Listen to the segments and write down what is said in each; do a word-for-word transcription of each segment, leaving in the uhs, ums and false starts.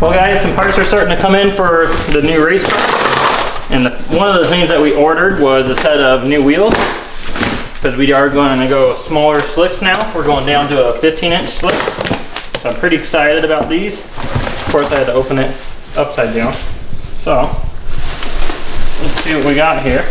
Well guys, some parts are starting to come in for the new race car. And the, one of the things that we ordered was a set of new wheels, because we are going to go smaller slicks now. We're going down to a fifteen inch slick. So I'm pretty excited about these. Of course, I had to open it upside down. So let's see what we got here.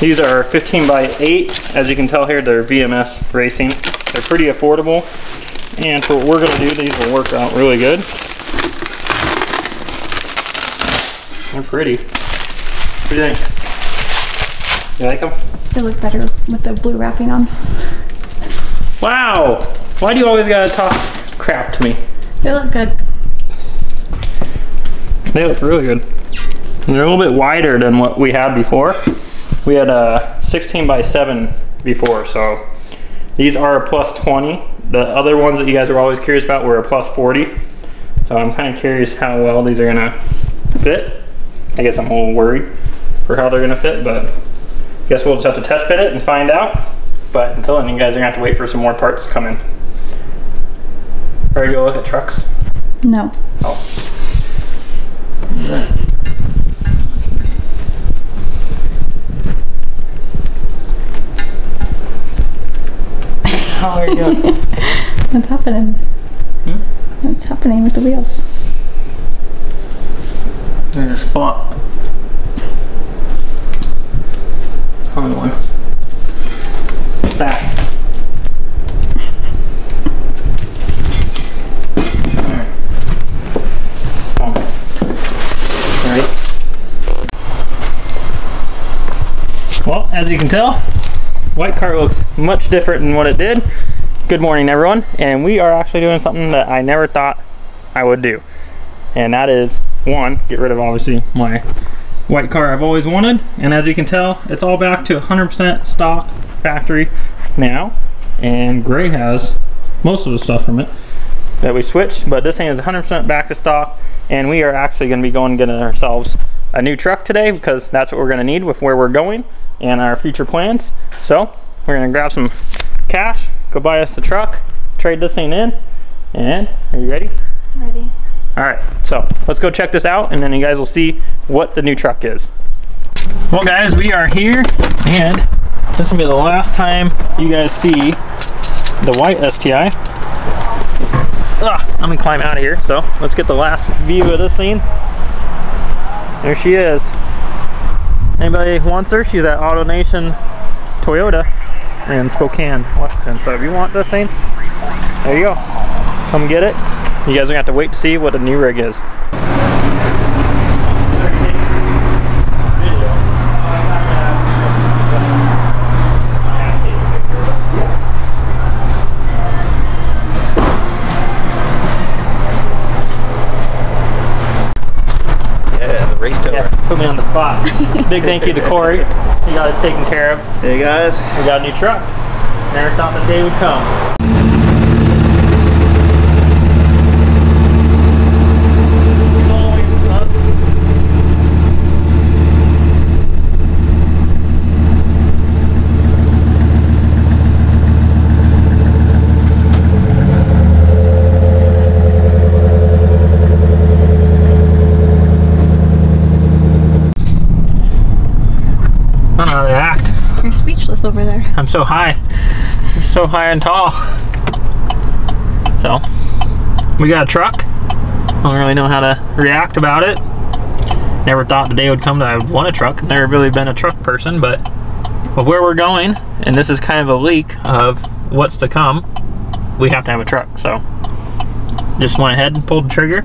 These are fifteen by eight. As you can tell here, they're V M S Racing. They're pretty affordable. And for what we're gonna do, these will work out really good. They're pretty. What do you think? You like them? They look better with the blue wrapping on. Wow! Why do you always gotta talk crap to me? They look good. They look really good. They're a little bit wider than what we had before. We had a sixteen by seven before, so these are a plus twenty. The other ones that you guys were always curious about were a plus forty. So I'm kind of curious how well these are gonna fit. I guess I'm a little worried for how they're gonna fit, but I guess we'll just have to test fit it and find out. But until then, you guys are gonna have to wait for some more parts to come in. Are you gonna look at trucks? No. Oh. How are you doing? What's happening? Hmm? What's happening with the wheels? They're in a spot. Only one. That. Alright. Alright. Well, as you can tell, white car looks much different than what it did. Good morning everyone, and we are actually doing something that I never thought I would do, and that is, one, get rid of obviously my white car I've always wanted. And as you can tell, it's all back to one hundred percent stock factory now, and Gray has most of the stuff from it that we switched, but this thing is one hundred percent back to stock. And we are actually going to be going and getting ourselves a new truck today, because that's what we're going to need with where we're going and our future plans. So we're gonna grab some cash, go buy us the truck, trade this thing in, and are you ready? Ready. All right, so let's go check this out, and then you guys will see what the new truck is. Well guys, we are here, and this will be the last time you guys see the white S T I. Ugh, I'm gonna climb out of here, so let's get the last view of this thing. There she is. Anybody wants her, she's at Auto Nation Toyota in Spokane, Washington. So if you want this thing, there you go. Come get it. You guys are gonna have to wait to see what the new rig is. Put me on the spot. Big thank you to Corey. He got us taken care of. Hey guys. We got a new truck. Never thought the day would come. Over there. I'm so high. I'm so high and tall. So, we got a truck. I don't really know how to react about it. Never thought the day would come that I would want a truck. Never really been a truck person, but with where we're going, and this is kind of a leak of what's to come, we have to have a truck. So, just went ahead and pulled the trigger.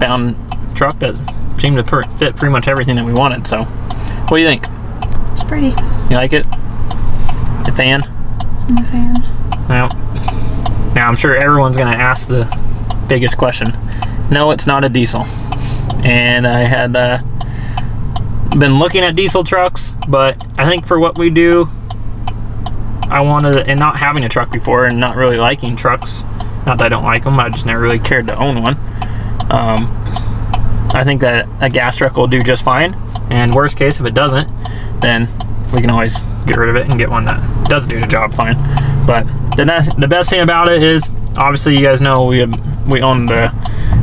Found a truck that seemed to per fit pretty much everything that we wanted. So, what do you think? It's pretty. You like it? A fan? I'm a fan. Well, now I'm sure everyone's gonna ask the biggest question. No, it's not a diesel. And I had uh, been looking at diesel trucks, but I think for what we do, I wanted, and not having a truck before and not really liking trucks, not that I don't like them, I just never really cared to own one. Um, I think that a gas truck will do just fine. and worst case, if it doesn't, then we can always get rid of it and get one that does do the job fine. But the, the best thing about it is, obviously you guys know we, have, we own the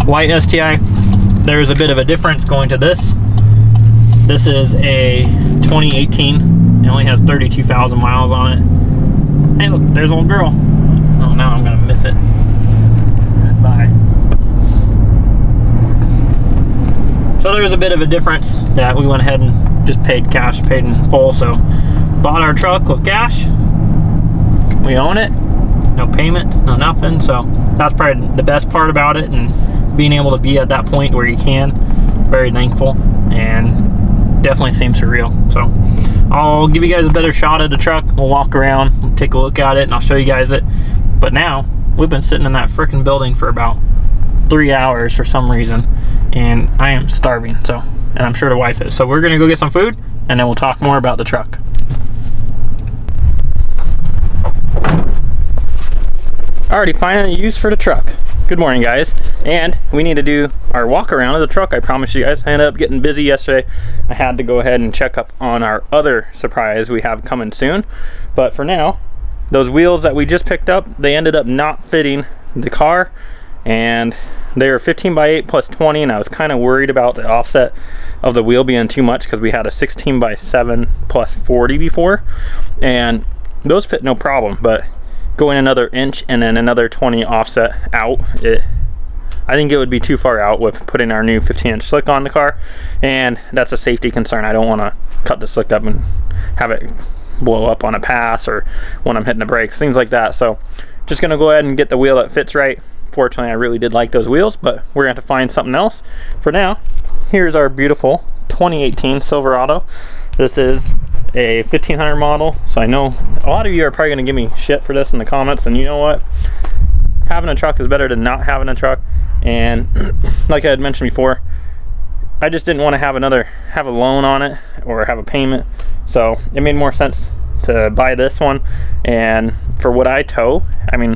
white S T I. There's a bit of a difference going to this. This is a twenty eighteen. It only has thirty-two thousand miles on it. Hey, look, there's old girl. Oh, now I'm gonna miss it. Goodbye. So there's a bit of a difference that we went ahead and just paid cash, paid in full. So bought our truck with cash. We own it. No payments, no nothing. So that's probably the best part about it, and being able to be at that point where you can. Very thankful, and definitely seems surreal. So I'll give you guys a better shot at the truck. We'll walk around, we'll take a look at it, and I'll show you guys it. But now we've been sitting in that freaking building for about three hours for some reason, and I am starving. So, and I'm sure the wife is. So we're gonna go get some food, and then we'll talk more about the truck. Alrighty, finally used for the truck. Good morning, guys, and we need to do our walk around of the truck. I promise you guys, I ended up getting busy yesterday. I had to go ahead and check up on our other surprise we have coming soon. But for now, those wheels that we just picked up, they ended up not fitting the car, and they were fifteen by eight plus twenty, and I was kind of worried about the offset of the wheel being too much because we had a sixteen by seven plus forty before, and those fit no problem. But going another inch and then another twenty offset out, it I think it would be too far out with putting our new fifteen inch slick on the car, and that's a safety concern. I don't want to cut the slick up and have it blow up on a pass or when I'm hitting the brakes, things like that. So just gonna go ahead and get the wheel that fits right. Fortunately, I really did like those wheels, but we're gonna have to find something else. For now, here's our beautiful twenty eighteen Silverado. This is a fifteen hundred model, so I know a lot of you are probably gonna give me shit for this in the comments, and you know what? Having a truck is better than not having a truck, and like I had mentioned before, I just didn't want to have another, have a loan on it or have a payment, so it made more sense to buy this one. And for what I tow, I mean,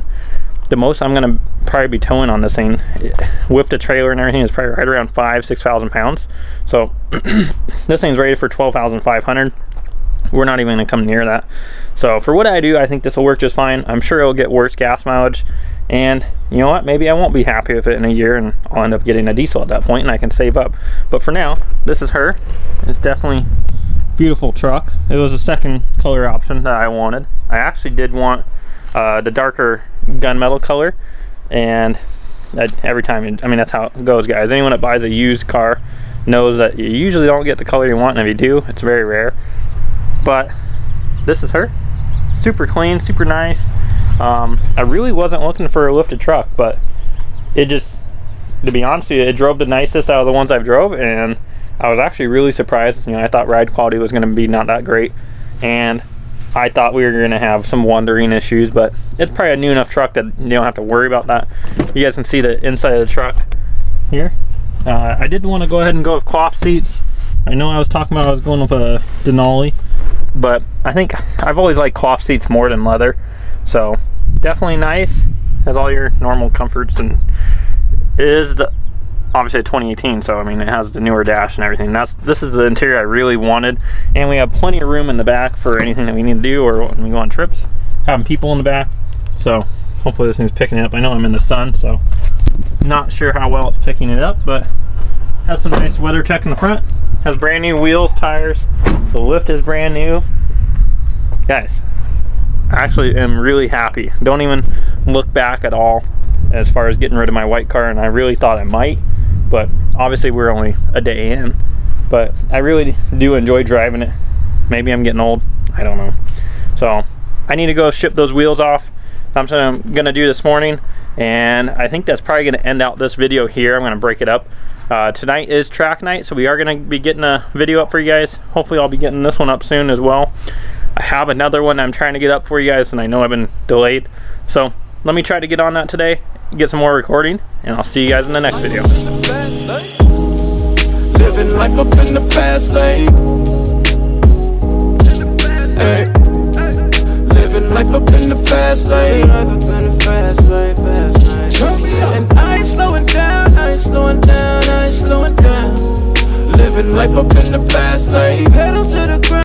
the most I'm gonna probably be towing on this thing with the trailer and everything is probably right around five, six thousand pounds. So this thing's rated for twelve thousand five hundred. We're not even gonna come near that. So for what I do, I think this will work just fine. I'm sure it'll get worse gas mileage, and you know what, maybe I won't be happy with it in a year and I'll end up getting a diesel at that point and I can save up. But for now, this is her. It's definitely a beautiful truck. It was the second color option that I wanted. I actually did want uh, the darker gunmetal color, and I, every time, I mean, that's how it goes, guys. Anyone that buys a used car knows that you usually don't get the color you want, and if you do, it's very rare. But this is her. Super clean, super nice. Um, I really wasn't looking for a lifted truck, but it just, to be honest with you, it drove the nicest out of the ones I've drove, and I was actually really surprised. You know, I thought ride quality was gonna be not that great, and I thought we were gonna have some wandering issues, but it's probably a new enough truck that you don't have to worry about that. You guys can see the inside of the truck here. Uh, I did wanna go ahead and go with cloth seats. I know I was talking about I was going with a Denali, but I think I've always liked cloth seats more than leather. So definitely nice, has all your normal comforts, and it is the obviously a twenty eighteen, so I mean it has the newer dash and everything. That's this is the interior I really wanted, and we have plenty of room in the back for anything that we need to do or when we go on trips, having people in the back. So hopefully this thing's picking it up. I know I'm in the sun, so not sure how well it's picking it up, but has some nice WeatherTech in the front. Has brand new wheels, tires, the lift is brand new. Guys, I actually am really happy. Don't even look back at all as far as getting rid of my white car, and I really thought I might, but obviously we're only a day in. But I really do enjoy driving it. Maybe I'm getting old, I don't know. So I need to go ship those wheels off. That's what I'm gonna do this morning, and I think that's probably gonna end out this video here. I'm gonna break it up. Uh, tonight is track night, so we are going to be getting a video up for you guys. Hopefully I'll be getting this one up soon as well. I have another one I'm trying to get up for you guys, and I know I've been delayed, so let me try to get on that today, get some more recording, and I'll see you guys in the next video. Living life up in the fast lane. Hey. Living life up in the fast lane. And I ain't slowing down, I ain't slowing down, I ain't slowing down. Living life up in the fast lane. Pedal to the ground.